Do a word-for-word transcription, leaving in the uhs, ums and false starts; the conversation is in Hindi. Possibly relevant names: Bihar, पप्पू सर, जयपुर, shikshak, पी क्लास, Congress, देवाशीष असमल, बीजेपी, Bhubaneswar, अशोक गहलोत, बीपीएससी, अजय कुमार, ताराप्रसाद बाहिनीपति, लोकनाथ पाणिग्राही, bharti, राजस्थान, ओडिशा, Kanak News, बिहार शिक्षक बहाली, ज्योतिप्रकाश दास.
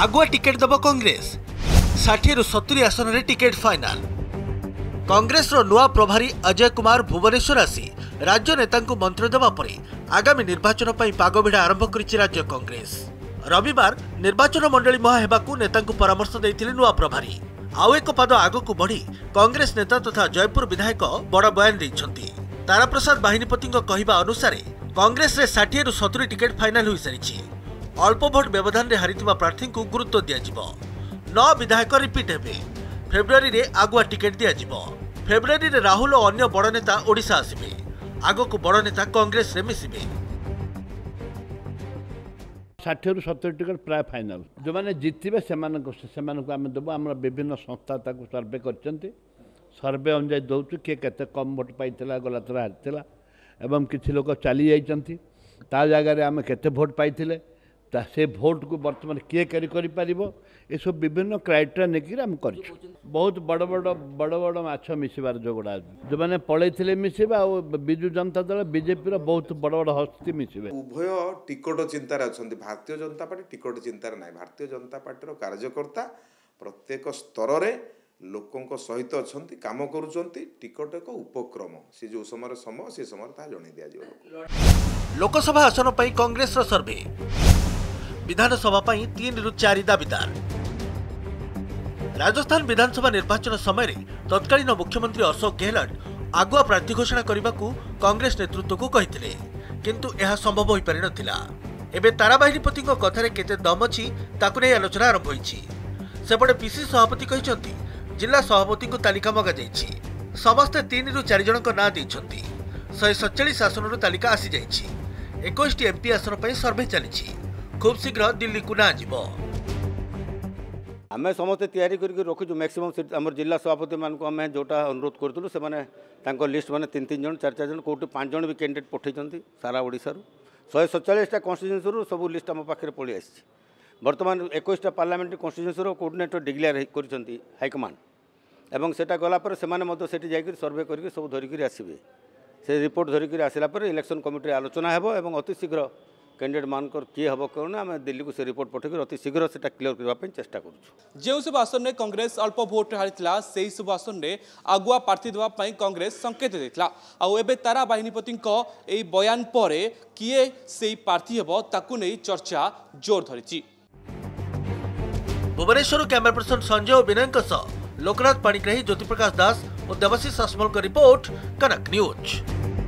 आगुआ टिकेट देव कांग्रेस षाठी रु सतुरी आसन में टिकेट फाइनाल। कांग्रेस रो नुआ प्रभारी अजय कुमार भुवनेश्वर आसी राज्य नेता को मंत्र देवा परे आगामी निर्वाचन पर पागभिड़ा आरंभ करिछि राज्य कांग्रेस। रविवार निर्वाचन मंडली महाहेबाकू नेता को परामर्श देथिले नुआ प्रभारी। आउ एक पद आगक बढ़ी कांग्रेस नेता तथा जयपुर विधायक बड़ बयान देइछंती। ताराप्रसाद बाहिनीपति कहवा अनुसार कांग्रेस रे षाठी रु सतुरी टिकेट फाइनाल हो सारी। अल्प भोट व्यवधान रे हारिथिबा प्रार्थी को गुरुत्व दिया। नौ विधायक रिपीट हेबे। फेब्रुआरी रे आगुआ टिकेट दिया। फेब्रुआरी रे राहुल और अन्य बड़ नेता ओडिशा आसिबे। आगक बड़ नेता कांग्रेस रे मिसिबे। षाठी रु सतुरी टिकेट प्राय फाइनाल जो मैंने जीतबे से आम देव। आम विभिन्न संस्था सर्वे कर सर्वे अनुजाई दौर किए के कम भोट पाई गला थर हारी एवं किसी लोक चली जा जगार आम केत भोट पाई से भोट को बर्तमान किए कैरी कर सब विभिन्न क्राइटेरिया लेकिन आम कर बहुत बड़ बड़ बड़ बड़ माछ मिसार जो गुड़ा जो मैंने पलैते मिसबे आजु जनता दल बीजेपी बहुत बड़ बड़ हस्ती मिसबे। उभय टिकट चिंतार अच्छा भारतीय जनता पार्टी टिकट चिंतार ना। भारतीय जनता पार्टी कार्यकर्ता प्रत्येक स्तर में लोकों सहित अच्छा कम करुँच टिकट एक उपक्रम से जो समय समय से समय ता जन दिया। लोकसभा आसन पर कांग्रेस सर्वे विधानसभा तीन रु चार दाबीदार। राजस्थान विधानसभा निर्वाचन समय तत्कालीन मुख्यमंत्री अशोक गहलोत आगुआ प्रार्थी घोषणा करने को कांग्रेस नेतृत्व को कहते किंतु यह संभव हो पारि नथिला। एबे तारा बाहिनीपति कथार केते दम अछि ताकु नै आलोचना आरंभ होईछि। सेपटे पीसी सभापति कहते जिला सभापति को तालिका मगा जाइछि। समस्ते तीन रु चार जन ना देइछंती। एक सौ सैंतालीस आसन तालिका आसी जाइछि। इक्कीस टी एमपी आसन पर सर्वे चलिछि। खूब शीघ्र दिल्ली को ना जीव। आम समस्ते तैयारी करके रखुचु मैक्सीम सीट आम जिला सभापति मानक आम जोटा अनुरोध करूँ से लिस्ट मैंने तीन तीन जन चार चार जन कौटी पाँच जन भी कैंडिडेट पठे सारा ओडिशा रु शहे सैंतालीस कन्स्टिट्यूएंसी सब लिस्ट आम पाखे पलि आसी। बर्तमान इक्कीस पार्लियामेंट कन्स्टिट्यूएंसी कोऑर्डिनेटर डिक्लेयर कर हाईकमांड एवं से गलापर से जाकर सर्वे करके सब धरिकी आसबे। से रिपोर्ट धरिकी आसला इलेक्शन कमिटी आलोचना होब। अति शीघ्र कैंडिडेट मानकर किए हम कहना आम दिल्ली को से रिपोर्ट पठेक अति शीघ्र से क्लीयर करने चेष्टा करूँ। जो सब आसन में कांग्रेस अल्प भोट हारी से ही सब आसन में आगुआ प्रार्थी देवाई कांग्रेस संकेत देता। आबे तारा बाहिनीपति बयान पर किए से प्रार्थी हेब ताकू नहीं चर्चा जोर धरी। भुवनेश्वर कैमरा पर्सन संजय और विनय लोकनाथ पाणिग्राही ज्योतिप्रकाश दास और देवाशीष असमल रिपोर्ट कनक न्यूज।